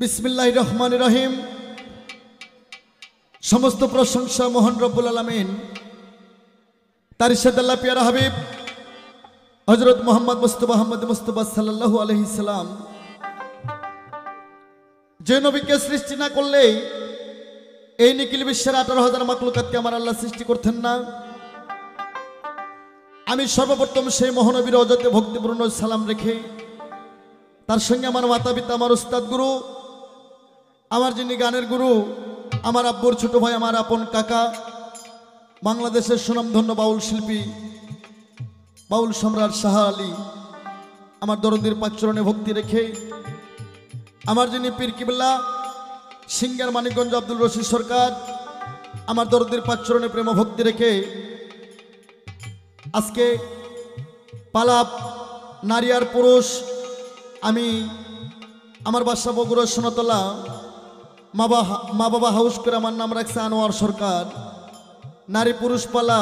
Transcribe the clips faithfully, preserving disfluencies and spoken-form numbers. बिस्मिल्लाहिर रहमानिर रहीम। समस्त प्रशंसा मोहन रब्बुल आलामीन, तारिशत अल्लाह प्यारा हबीब हजरत मोहम्मद मुस्तफा अहमद मुस्तफा सल्लल्लाहु अलैहि सलाम। যে নবীকে সৃষ্টি না করলেই এই নিখিল বিশ্বের আঠারো হাজার মাখলুকাতকে আমার আল্লাহ সৃষ্টি করতেন না। আমি সর্বপ্রথম সেই মহানবীর অজতে ভক্তিপূর্ণ সালাম রেখে তার সঙ্গে আমার মাতা পিতা, আমার উস্তাদ গুরু, আমার যিনি গানের গুরু, আমার আব্বুর ছোট ভাই, আমার আপন কাকা, বাংলাদেশের সুনামধন্য বাউল শিল্পী বাউল সম্রাট শাহ আলী, আমার দরদির পাকচরণে ভক্তি রেখে আমার যিনি পীর কিবলা সিঙ্গার মানিকগঞ্জ আব্দুল রশিদ সরকার, আমার দরদির পাকচরণে প্রেম ভক্তি রেখে আজকে পালাপ নারী আর পুরুষ আমি আমার বাসা বগুড়া সোনাতলা মা বাবা মা বাবা হাউস করে আমার নাম রাখছে আনোয়ার সরকার। নারী পুরুষ পালা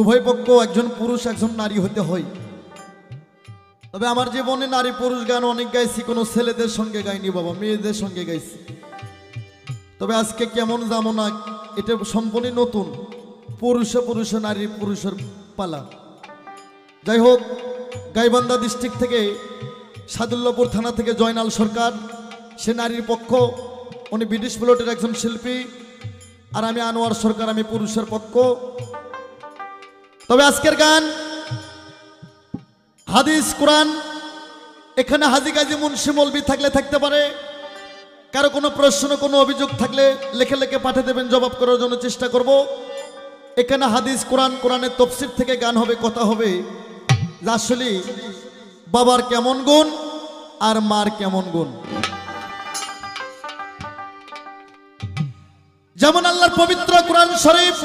উভয় পক্ষ একজন পুরুষ একজন নারী হতে হয়। তবে আমার জীবনে নারী পুরুষ গান অনেক গাইছি, কোনো ছেলেদের সঙ্গে গাইনি বাবা, মেয়েদের সঙ্গে গাইছি। তবে আজকে কেমন যাবো না, এটা সম্পূর্ণ নতুন, পুরুষে পুরুষে নারী পুরুষের পালা। যাই হোক, গাইবান্ধা ডিস্ট্রিক্ট থেকে সাদুল্লাপুর থানা থেকে জয়নাল সরকার, সে নারীর পক্ষ, উনি ব্রিটিশ প্লটের একজন শিল্পী, আর আমি আনোয়ার সরকার, আমি পুরুষের পক্ষ। তবে আজকের গান হাদিস কোরআন, এখানে হাজি গাজী মুন্সি মলবি থাকলে থাকতে পারে, কারো কোনো প্রশ্ন কোনো অভিযোগ থাকলে লেখে লেখে পাঠিয়ে দেবেন, জবাব করার জন্য চেষ্টা করব। এখানে হাদিস কোরআন, কোরআনের তফসির থেকে গান হবে, কথা হবে আসলে বাবার কেমন গুণ আর মার কেমন গুণ। যেমন আল্লাহর পবিত্র কোরআন শরীফ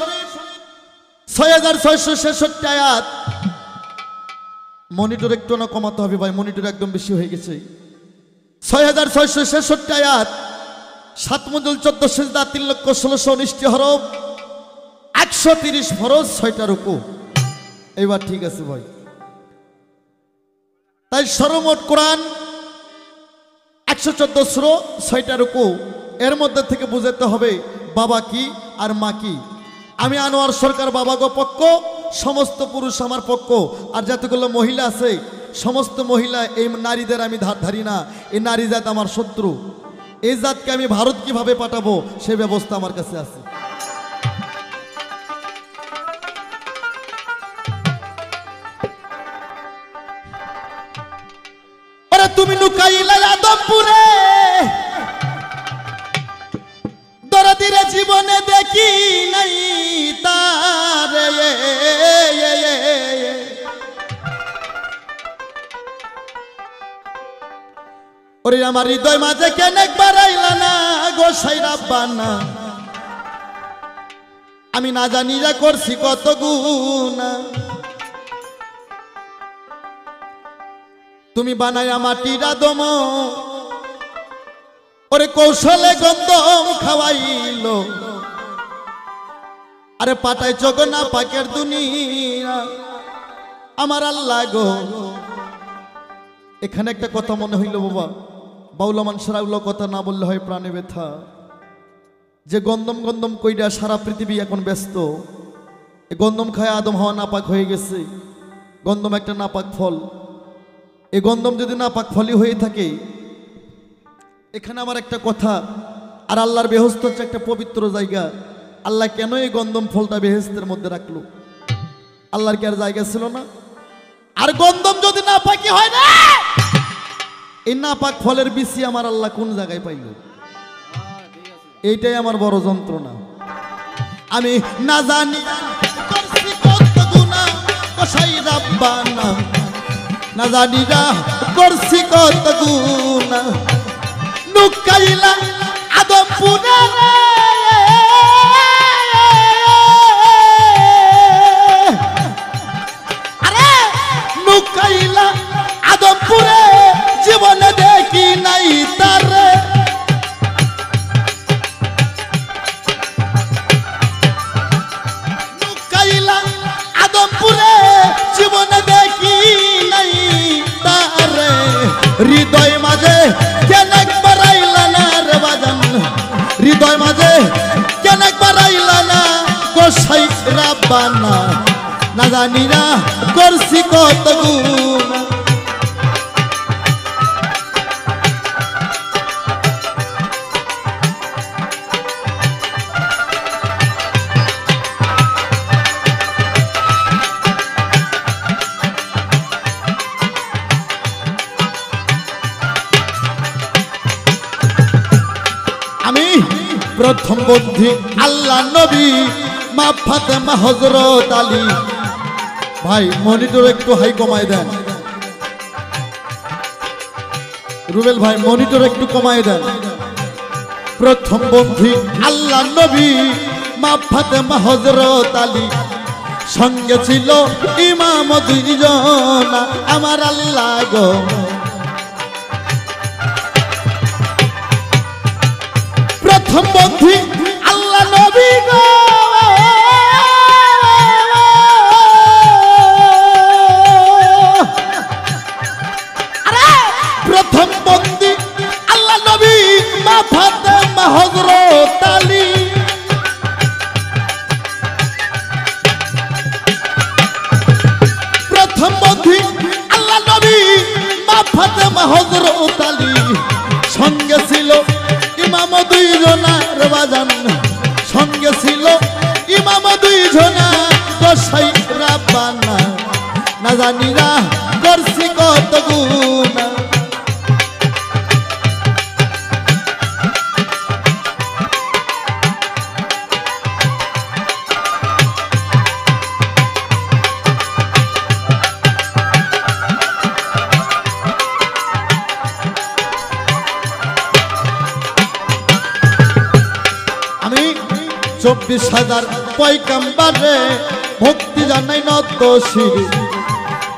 ছয় হাজার ছয়শো ছেষট্টি আয়াত। মনিটর একটু না কমাতে হবে ভাই, মনিটর একদম বেশি হয়ে গেছে। ছয় হাজার ছয়শো ছেষট্টি আয়াত, সাত মজুল চোদ্দ সিজদা, তিন লক্ষ ষোলোশো উনিশটি হরফ, একশো তিরিশ ফরজ, ছয়টা রুকু। এইবার ঠিক আছে ভাই। তাই সর্বমোট কোরআন একশো চোদ্দ সূরা, ছয়টা রুকু, এর মধ্যে থেকে বুঝাতে হবে বাবা কি আর মা কি। আমি আনোয়ার সরকার বাবা গো পক্ষ, সমস্ত পুরুষ আমার পক্ষ, আর যতগুলো মহিলা আছে সমস্ত মহিলা, এই নারীদের আমি ধার ধারি না, এই নারী জাত আমার শত্রু, এই জাতকে আমি ভারত কিভাবে পাঠাবো সে ব্যবস্থা আমার কাছে আছে। তুমি লুকাইলা আদমপুরে দরদিরে, জীবনে দেখি নাই তারে, ওরে আমার হৃদয় মাঝে কেন একবার আইলা না গো সাইরা বানা, আমি না জানি যা করছি কত গুনাহ, তুমি বানায়া মাটিরা দম, ওরে কৌশলে গন্ধম খাওয়াইল, আরে পাটায় চোখ না পাকের দুনিয়া আমার আল্লাহ গো। এখানে একটা কথা মনে হইল বাবা, বাউলা মানুষেরা ওগুলো কথা না বললে হয় প্রাণে ব্যথা, যে গন্ধম গন্ধম কইরা সারা পৃথিবী এখন ব্যস্ত, এ গন্ধম খায় আদম হওয়া নাপাক হয়ে গেছে। গন্ধম একটা নাপাক ফল, এই গন্ধম যদি না পাক ফলি হয়ে থাকে। এখানে আমার একটা কথা, আর আল্লাহর বেহেশত হচ্ছে একটা পবিত্র জায়গা, আল্লাহ কেন এই গন্ধম ফলটা বেহেশতের মধ্যে রাখলো? আল্লাহর কি আর জায়গা ছিল না? আর গন্ধম যদি না পাকি হয় না, এই না পাক ফলের বিচি আমার আল্লাহ কোন জায়গায় পাইল? এইটাই আমার বড় যন্ত্রণা। আমি না জানি করছি কত গুনাহ গো সাই রব্বানা, না জানি না করছি কত গুনাহ, লুকাইলা আদমপুরে, আরে লুকাইলা আদমপুরে, জীবনে দেখি নাই তারে, লুকাইলা আদমপুরে, জীবনে দেখি নাই তারে, হৃদয় মাঝে কেন একবার बाना ना जानी ना कुर्सी को तगुना प्रथम बुद्धि अल्लाह नबी मा फातेमा हजरत आली भाई मनिटर एक हाई कमाय दें रुबेल भाई मनिटर एक कमाय दें प्रथम बुद्धि अल्लाह नबी मा फातेमा हजरत आली संगे छिलो इमाम दुइजन आमार अल्लाह गो हम बंधी अल्लाह नबी गो अरे प्रथम बंधी अल्लाह नबी मा फातेमा हजरत आली प्रथम बंधी अल्लाह नबी मा फातेमा हजरत आली संगे छिलो इमाम दुई जनार बाजान संगे छिलो इमाम दुई जना दशाई रब्बाना ना जानी ना करसी कत गुना चौबीस हजार पैगम्बरे भक्ति जानाई नत सिरी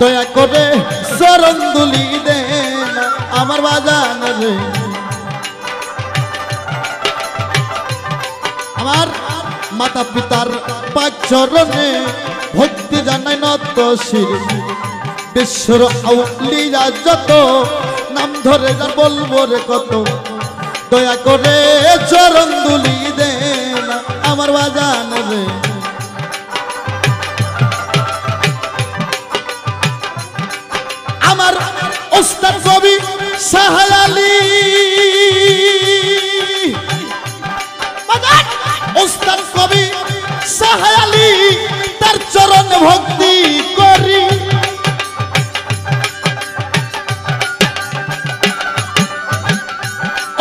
दया करे शरण दुली देना आमार बाजान रे आमार माता पितार पाक चरणे भक्ति जानाई नत सिरी विश्वर औलिया जत नाम धरे जा बोलबो रे कत दया करे चरण दुली देना आमार बाजान रे आमार उस्ताद कवि शाह आली मगर उस्ताद कवि शाह आली तार चरण भक्ति करी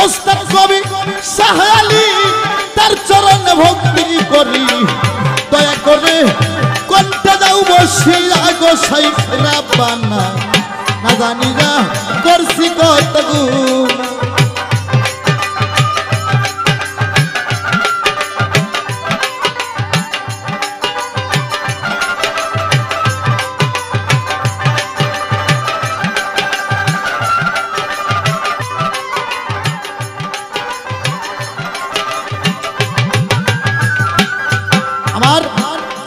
उस्ताद कवि शाह आली चरण भक्ति करी दया करे कंठे जाऊ बसिया गोसाई रब्बाना ना जानी ना करसी कत गुना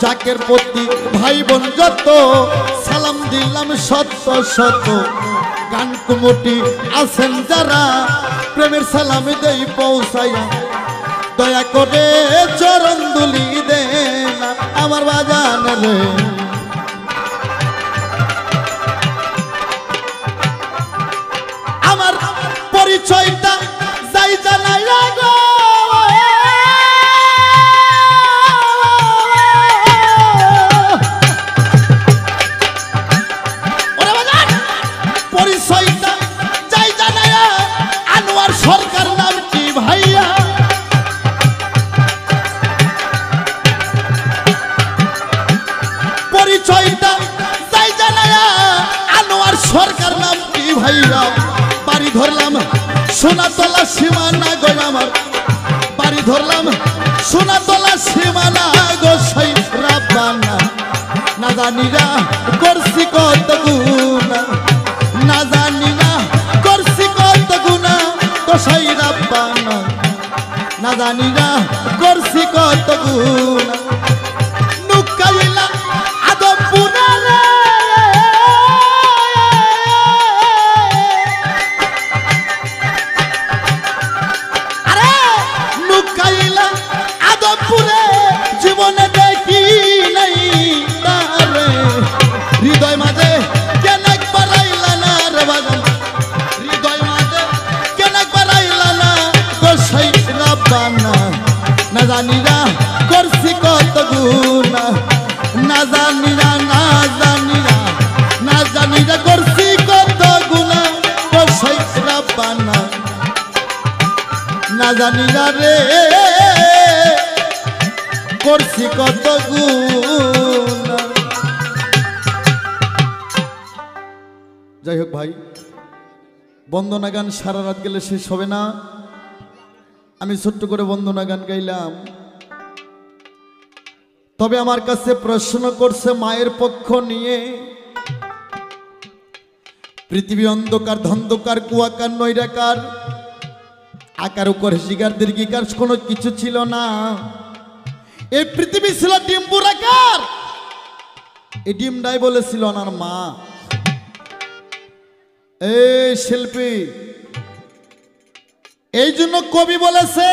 जाकेर प्रति भाई बोन जत सालाम दिलाम शत शत गान कुमुटी आसेन जारा प्रेमेर सालामी देई पौंछाया दया करे चरण दुली देना आमार बाजान रे आमार परिचयटा जाई जानाइया गो आनोয়ার সরকার नाम की भैया परिचय आनोয়ার সরকার नाम की भैया बाड़ी धरलाम सोनातला सीमाना गो आमार बाड़ी धरलाम सोनातला सीमाना गो साई रब्बाना ना जानी ना करसी कत गुना ना जानी ना करसी कत गुना गोसाई रब्बाना ना जानी ना करसी कत गुना नुकाइला आदम पुरा रे अरे नुकाइला आदम पुरे जीवन देखी नहीं। पाना ना जानी ना रे करसी कत गुना। যাইহোক ভাই বন্দনা গান সারা রাত গেলে শেষ হবে না, আমি ছোট্ট করে বন্দনা গান গাইলাম। তবে আমার কাছে প্রশ্ন করছে মায়ের পক্ষ নিয়ে, পৃথিবী অন্ধকার ধন্ধকার কুয়াকার নৈরাকার আকার উপর শিকার দীর্ঘিকার কোনো কিছু ছিল না, এই পৃথিবী ছিল ডিম্বুরাকার। এই ডিমটাই বলেছিল ওনার মা, এই শিল্পী এই জন্য কবি বলেছে,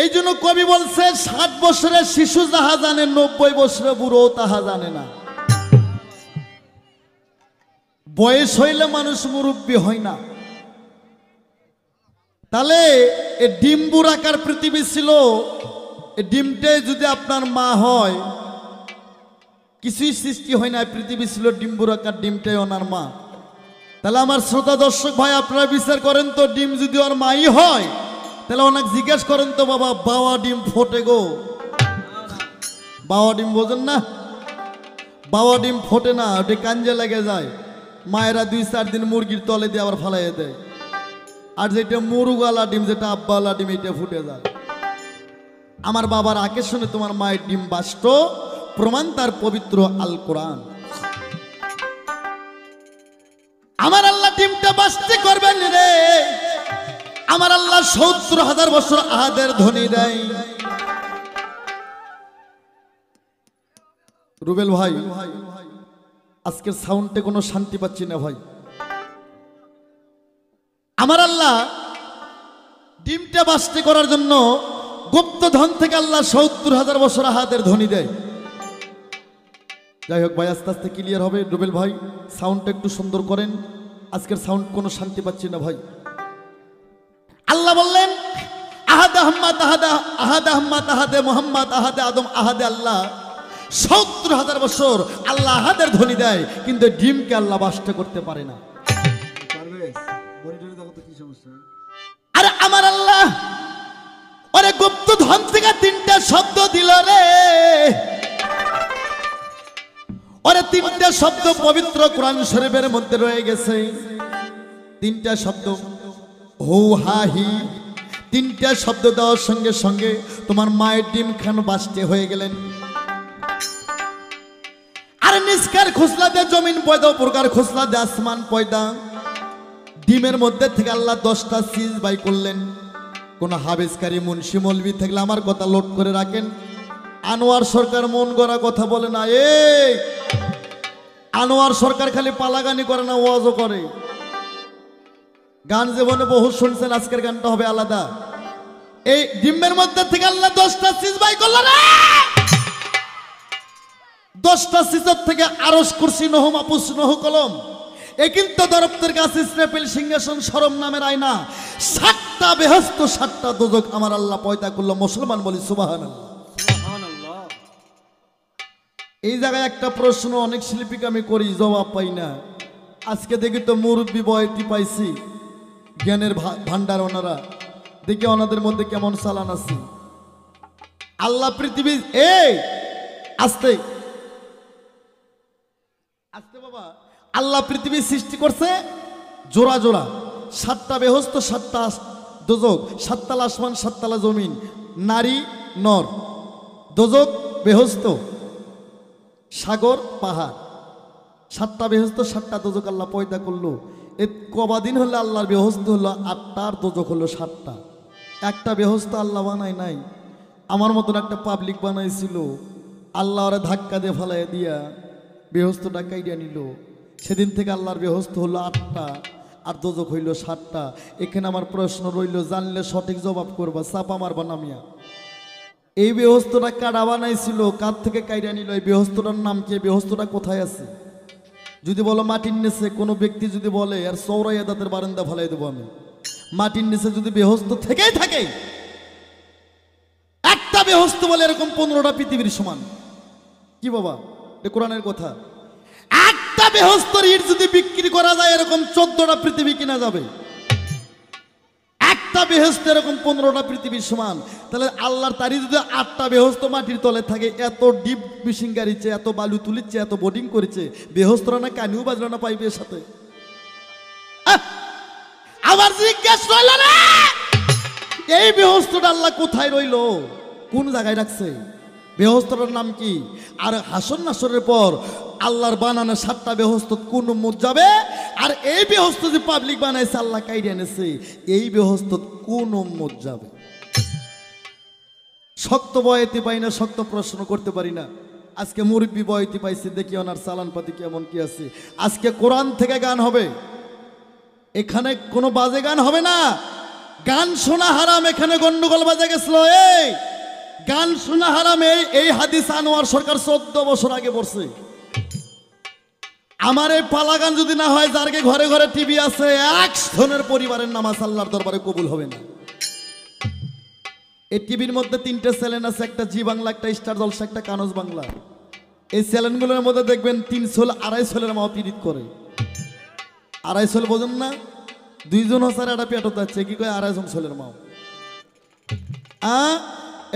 এই জন্য কবি বলছে সাত বছরের শিশু যাহা জানে নব্বই বছরের বুড়ো তাহা জানে না। বয়স হইলে মানুষ মুরব্বী হয় না। তাহলে এ ডিম্বুর আকার পৃথিবী ছিল, এ ডিমটাই যদি আপনার মা হয় কিছুই সৃষ্টি হয় না। পৃথিবী ছিল ডিম্বুর আকার, ডিমটাই ওনার মা। তাহলে আমার শ্রোতা দর্শক ভাই আপনারা বিচার করেন তো, ডিম যদি ওর মাই হয় তাহলে অনেক জিজ্ঞেস করেন তো, বাবা বাওয়া ডিম ফোটে গো? বাওয়া ডিম বোঝেন না? বাওয়া ডিম ফোটে না, ওটা কাঞ্জে লেগে যায়। মায়েরা দুই চার দিন মুরগির তলে দিয়ে আবার ফালাইয়ে দেয়। আর যেটা মুরুগালা ডিম, যেটা আব্বালা ডিম, এটা ফুটে যায়। আমার বাবার আকর্ষণে তোমার মায়ের ডিম বাষ্ট, প্রমাণ তার পবিত্র আল কোরআন। আমার আল্লাহ ডিমটা বাঁচতে করবেন রে, আমার আল্লাহ সত্তর হাজার বছর আহাদের ধ্বনি দেয়। রুবেল ভাই আজকের সাউন্ডে কোনো শান্তি পাচ্ছি না ভাই। আমার আল্লাহ ডিমটা বাঁচতে করার জন্য গুপ্ত ধন থেকে আল্লাহ সত্তর হাজার বছর আহাদের ধ্বনি দেয়। যাই হোক ভাই আস্তে আস্তে ক্লিয়ার হবে। রুবেল ভাই সাউন্ডটা একটু সুন্দর করেন, আজকের সাউন্ড কোনো শান্তি পাচ্ছি না ভাই। আল্লাহ বললেন আহাদ আহম্মদ আহাদা আহাদ আহম্মদ আহাদে মোহাম্মদ আহাদে আদম আহাদে আল্লাহ সত্তর হাজার বছর আল্লাহ আহাদের ধ্বনি দেয়, কিন্তু ডিমকে আল্লাহ বাসটা করতে পারে না। আর আমার আল্লাহ ওরে গুপ্ত ধন থেকে তিনটা শব্দ দিল রে, ওরে তিনটা শব্দ পবিত্র কোরআন শরীফের মধ্যে রয়ে গেছে। তিনটা শব্দ হু হা হি, তিনটা শব্দ দেওয়ার সঙ্গে সঙ্গে তোমার মায়ের ডিম খান বাঁচতে হয়ে গেলেন। আর নিষ্কার খোসলা দে জমিন পয়দা, প্রকার খোসলা দে আসমান পয়দা। ডিমের মধ্যে থেকে আল্লাহ দশটা সিজ বাই করলেন। কোন হাবেজকারী মুন্সি মলবি থাকলে আমার কথা লোড করে রাখেন। আনোয়ার সরকার মন গড়া কথা বলে না। এই আনোয়ার সরকার খালি পালাগানি করে না, ওয়াজও করে। গান জীবনে বহু শুনছেন, আজকের গানটা হবে আলাদা। এই ডিমের মধ্যে থেকে আল্লাহ দশটা সিজ বাই করলেন। দশটা সিজর থেকে আরশ কুরসি নহু মাহফুজ নহু কলম একিন্ত দরপ্তের কাছে স্নেপেল সিংহাসন শরম নামের আয়না সাতটা বেহস্ত সাতটা দোজক আমার আল্লাহ পয়দা করলো। মুসলমান বলি সুবহানাল্লাহ। এই জায়গায় একটা প্রশ্ন অনেক শিল্পীকে আমি করি, জবাব পাই না। আজকে দেখি তো মুরব্বী বয়সী পাইছি, জ্ঞানের ভান্ডার ওনারা, দেখি ওনাদের মধ্যে কেমন চালান আছে। আল্লাহ পৃথিবী এই আস্তে আস্তে বাবা আল্লাহ পৃথিবী সৃষ্টি করছে জোড়া জোড়া, সাতটা বেহস্ত সাতটা দোজক, সাততালা আসমান সাততালা জমিন, নারী নর, দোজক বেহস্ত, সাগর পাহাড়, সাতটা বেহস্ত সাতটা দোজক আল্লাহ পয়দা করলো। এ কবাদিন হলে আল্লাহর বেহস্ত হলো আটটা আর দোজক হলো সাতটা। একটা বেহস্ত আল্লাহ বানায় নাই, আমার মতন একটা পাবলিক বানাইছিল। আল্লাহ ওরা ধাক্কা দিয়ে ফালাই দিয়া বেহস্তটা কাইডিয়া নিল। সেদিন থেকে আল্লাহর বেহস্ত হলো আটটা আর দোজক হইল সাতটা। এখানে আমার প্রশ্ন রইল, জানলে সঠিক জবাব করবা, চাপা মারবা নামিয়া। এই বেহস্তটা কারা বানাইছিল, কার থেকে কাইডিয়া নিল, এই বেহস্তটার নাম কি, বেহস্তটা কোথায় আছে? যদি বলো মাটির নিচে, কোনো ব্যক্তি যদি বলে আর চৌরাইয়া দাঁতের বারান্দা ফালাই দেবো আমি। মাটির নিচে যদি বেহস্ত থেকেই থাকে, একটা বেহস্ত বলে এরকম পনেরোটা পৃথিবীর সমান। কি বাবা, কোরআনের কথা। একটা বেহস্তর ইট যদি বিক্রি করা যায় এরকম চোদ্দটা পৃথিবী কিনা যাবে। একটা বেহস্ত এরকম পনেরোটা পৃথিবীর সমান। তাহলে আল্লাহর তারি যদি আটটা বেহস্ত মাটির তলে থাকে, এত ডিপ মিশিং গাড়িছে, এত বালু তুলিচ্ছে, এত বোর্ডিং করেছে, বেহস্তরা না কানিও বাজলো না পাইপের সাথে। আবার জিজ্ঞেস রইল না এই বেহস্তটা আল্লাহ কোথায় রইল, কোন জায়গায় রাখছে, বেহস্তটার নাম কি? আর হাসর নাসরের পর আল্লাহর বানানো সাতটা বেহস্ত কোন উম্মত যাবে? আর এই বেহস্ত যে পাবলিক বানাইছে আল্লাহ কাইড়ে এনেছে, এই বেহস্ত কোন উম্মত যাবে? শক্ত বয়াতি পাই না, শক্ত প্রশ্ন করতে পারি না। আজকে মুরব্বী বয়াতি পাইছে, দেখি ওনার চালানপাতি কেমন কি আছে। আজকে কোরআন থেকে গান হবে, এখানে কোনো বাজে গান হবে না। গান শোনা হারাম, এখানে গন্ডগোল বাজে গেছিল। এই গান শোনা হারাম, এই এই হাদিস আনোয়ার সরকার চোদ্দ বছর আগে পড়ছে। আমার এই পালা গান যদি না হয়, যার ঘরে ঘরে টিভি আছে, একজনের পরিবারের নামাজ আল্লাহর দরবারে কবুল হবে না। এই টিভির মধ্যে তিনটে চ্যানেল আছে, একটা জি বাংলা, একটা স্টার জলসা, একটা কানজ বাংলা। এই চ্যানেলগুলোর মধ্যে দেখবেন তিন সোল আড়াই সোলের মা পীড়িত করে। আড়াই সোল বোঝেন না? দুইজন হসার একটা পেটত আছে, কি কয় আড়াইজন সোলের মা। আহ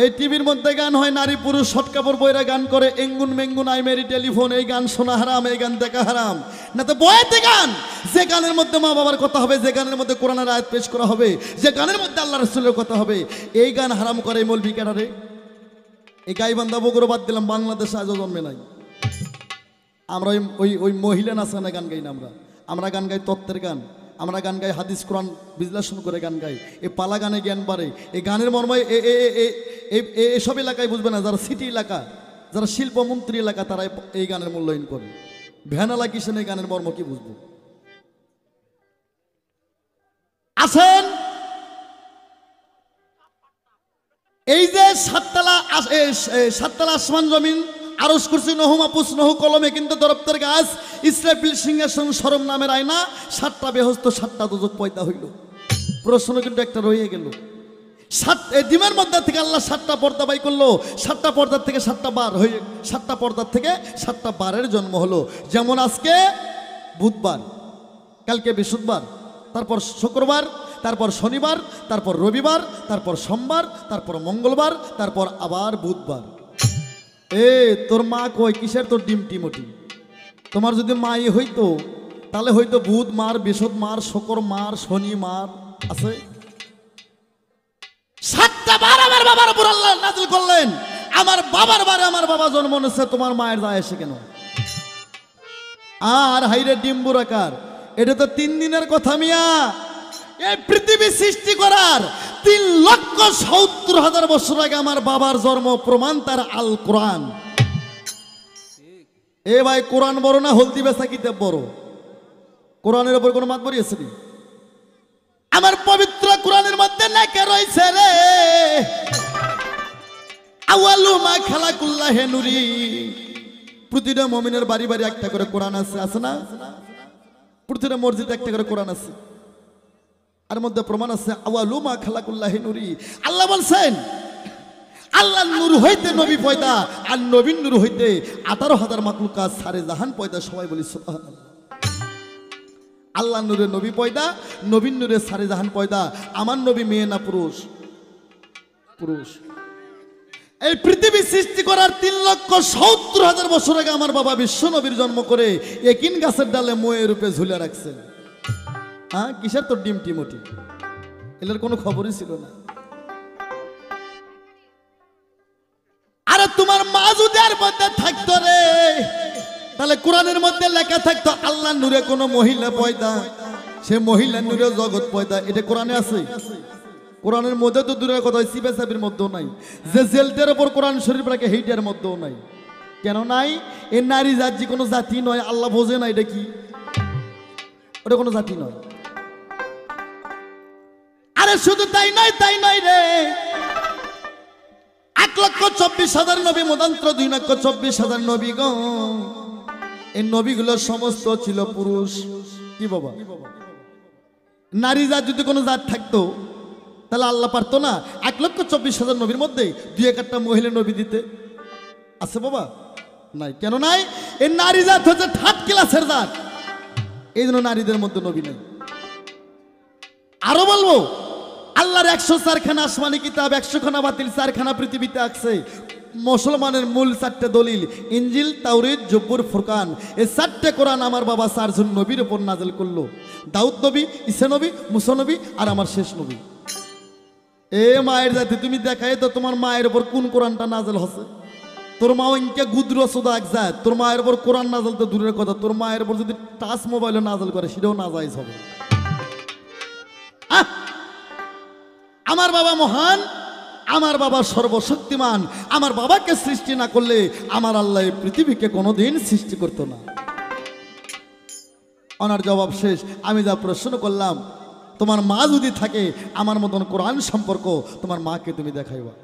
এই টিভির মধ্যে গান হয়, নারী পুরুষ শর্ট কাপড় বইরা গান করে, এঙ্গুন মেঙ্গুন আই মেরি টেলিফোন। এই গান শোনা হারাম, এই গান দেখা হারাম। না তো বয়াতে গান, যে গানের মধ্যে মা বাবার কথা হবে, যে গানের মধ্যে কোরআনের আয়াত পেশ করা হবে, যে গানের মধ্যে আল্লাহ রাসূলের কথা হবে, এই গান হারাম করে মৌলভী ক্যাডারে। এই গাইবান্ধা বগুড়া বাদ দিলাম, বাংলাদেশে আজও জন্মে নাই। আমরা ওই ওই মহিলা নাচানা গান গাই না, আমরা আমরা গান গাই তত্ত্বের গান, আমরা গান গাই হাদিস কোরআন বিশ্লেষণ করে গান গাই। এই পালা গানে জ্ঞান বাড়ে, এই গানের মর্মে এসব এলাকায় বুঝবে না, যারা সিটি এলাকা, যারা শিল্পমন্ত্রী এলাকা, তারা এই গানের মূল্যায়ন করে। ভ্যানালা কিষেন এই গানের মর্ম কি বুঝবো? আসেন, এই যে সাততলা সাততলা আসমান জমিন আরশ কুরসি নহমা পুস নহ কলমে কিন্তু দরপ্তের গাছ ইসরাফিল সিংহাসন শরম নামের আয়না সাতটা বেহস্ত সাতটা দোজক পয়দা হইল। প্রশ্ন কিন্তু একটা রয়ে গেল, সাত ডিমের মধ্যে থেকে আল্লাহ সাতটা পর্দা বাই করলো, সাতটা পর্দার থেকে সাতটা বার হয়ে সাতটা পর্দার থেকে সাতটা বারের জন্ম হলো। যেমন আজকে বুধবার, কালকে বৃহস্পতিবার, তারপর শুক্রবার, তারপর শনিবার, তারপর রবিবার, তারপর সোমবার, তারপর মঙ্গলবার, তারপর আবার বুধবার। এ তোর মা কয় কিসের তোর ডিম টিমটি? তোমার যদি মাই হইতো তাহলে হয়তো বুধ মার, বৃহস্পত মার, শুকর মার, শনি মার আছে সাতটা বার। আমার বাবার উপর আল্লাহ নাযিল করলেন, আমার বাবার বারে আমার বাবা জন্ম নিচ্ছে, তোমার মায়ের দায় এসে কেন? আর হাইরে ডিম বুড়াকার, এটা তো তিন দিনের কথা মিয়া। এই পৃথিবী সৃষ্টি করার তিন লক্ষ সত্তর হাজার বছর আগে আমার বাবার জন্ম, প্রমাণ তার আল কোরআন। এ ভাই, কোরআন বড় না হলদি বেচা কিতাব বড়? কোরআনের উপর কোনো মাত বড়িয়েছে? আমার পবিত্র কোরআনের মধ্যে নেকে রয়েছে রে, আউয়ালু মা খালাকুল্লাহ নূরি। প্রতিটা মুমিনের বাড়ি বাড়ি একটা করে কোরআন আছে, আছে না? প্রতিটা মসজিদে একটা করে কোরআন আছে। আর মধ্যে প্রমাণ আছে, আউয়ালু মা খালাকুল্লাহ নূরি। আল্লাহ বলছেন আল্লাহর নূর হইতে নবী পয়দা, আর নবীর নূর হইতে আঠারো হাজার মাখলুকাত সারে জাহান পয়দা। সবাই বলি সুবহানাল্লাহ। আল্লাহর নূরে নবী পয়দা, নবীর নূরে সারে জাহান পয়দা। আমার নবী মেয়ে না পুরুষ? পুরুষ। এই পৃথিবী সৃষ্টি করার তিন লক্ষ সত্তর হাজার বছর আগে আমার বাবা বিশ্ব নবীর জন্ম করে একিন গাছের ডালে ময়ে রূপে ঝুলে রাখছেন। হ্যাঁ, কিসের তোর ডিম টিমটি? এলার কোনো খবরই ছিল না। আরে তোমার মা যদি আর মধ্যে থাকতো রে, তাহলে কোরআনের মধ্যে লেখা থাকতো আল্লাহর নূরে কোনো মহিলা পয়দা, সে মহিলার নূরে জগৎ পয়দা। এটা কোরআনে আছে? কোরআনের মধ্যে তো দূরের কথা, সিবে সাবির মধ্যেও নাই। যে জেলদের ওপর কোরআন শরীফ রাখে হেইটার মধ্যেও নাই। কেন নাই? এ নারী জাতি কোনো জাতি নয়, আল্লাহ বোঝে না এটা কি, ওটা কোনো জাতি নয়। আরে শুধু তাই নয়, তাই নয় রে, এক লক্ষ চব্বিশ হাজার নবী মতান্তর দুই লক্ষ চব্বিশ হাজার নবীগণ, এই নবীগুলো সমস্ত ছিল পুরুষ। কি বাবা, নারী জাত যদি কোনো জাত থাকতো তাহলে আল্লাহ পারতো না এক লক্ষ চব্বিশ হাজার নবীর মধ্যে দুই এক একটা মহিলা নবী দিতে? আছে বাবা? নাই। কেন নাই? এই নারী জাত হচ্ছে ঠাট क्लासेर दार এই জন্য নারীদের মধ্যে নবী নেই। আরো বলবো আল্লাহর একশো চার খানা আসমানি কিতাব, একশো খানা বাতিল, চার খানা পৃথিবীতে আছে। মুসলমানের মূল চারটে দলিল ইনজিল, তাওরাত, জবুর, ফুরকান, এই চারটে কোরআন আমার বাবা চারজন নবীর উপর নাজিল করলো। দাউদ নবী, ঈসা নবী, মুসা নবী আর আমার শেষ নবী। এ মায়ের জাতি তুমি দেখাই তো তোমার মায়ের উপর কোন কোরআনটা নাজিল হচ্ছে। তোর মা ইনকে গুদ্র সোদা এক যায়, তোর মায়ের উপর কোরআন নাজিল তো দূরের কথা, তোর মায়ের উপর যদি টাচ মোবাইলে নাজিল করে সেটাও নাজায়েজ হবে। আমার বাবা মহান, আমার বাবা সর্বশক্তিমান, আমার বাবাকে সৃষ্টি না করলে আমার আল্লাহ এই পৃথিবীকে কোনোদিন সৃষ্টি করতো না। ওনার জবাব শেষ। আমি যা প্রশ্ন করলাম, তোমার মা যদি থাকে আমার মতন কোরআন সম্পর্ক তোমার মাকে তুমি দেখাইবা।